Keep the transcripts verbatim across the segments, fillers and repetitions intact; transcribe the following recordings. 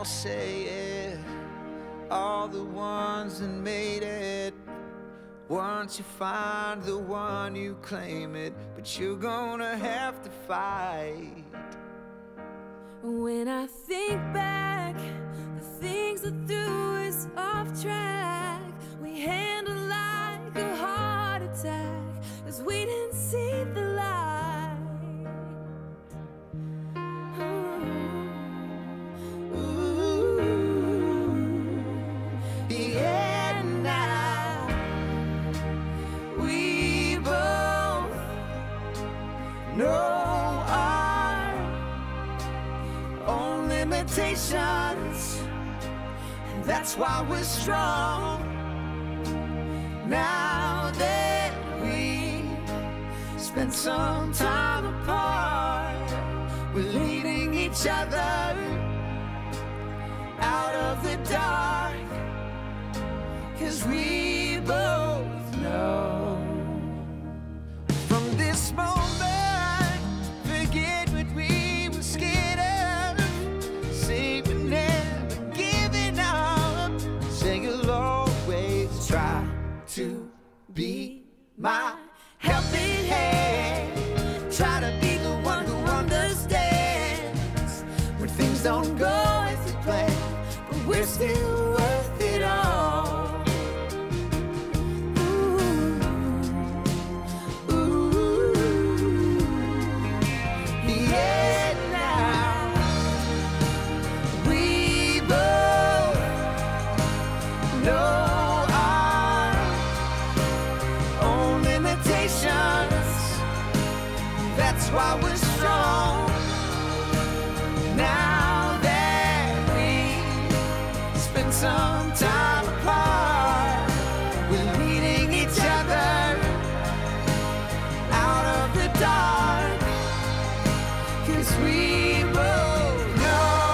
I'll say it. All the ones that made it. Once you find the one, you claim it, but you're gonna have to fight. When I think back, the things that threw us off track, we handled like a heart attack, 'cause we didn't see the light. Ooh. Ooh. Yeah, and I, we both know limitations, and that's why we're strong. Now that we spent some time apart, we're leading each other out of the dark, 'cause we both know. From this moment, to be my helping hand, try to be the one who understands when things don't go as you plan, but we're still worth it all. Ooh, ooh, yeah, now we both know. That's why we're strong. Now that we spent some time apart, we're leading each other out of the dark, 'cause we both know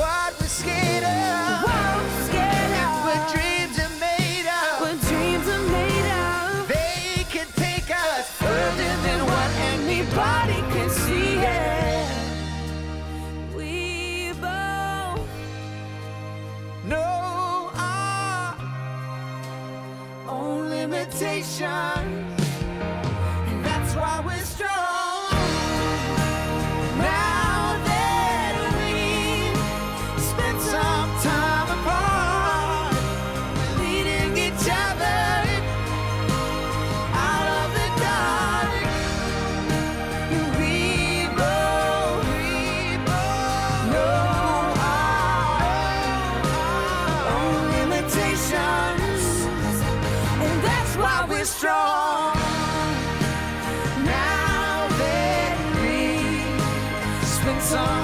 what we're scared of. What we're scared of. What dreams are made of. What dreams are made of. They can take us further than what anybody can see it. We both know our own limitations, and that's why we're strong. Now that we spent some time apart, we're leading each other out of the dark. And that's why we're strong. Now that we spent some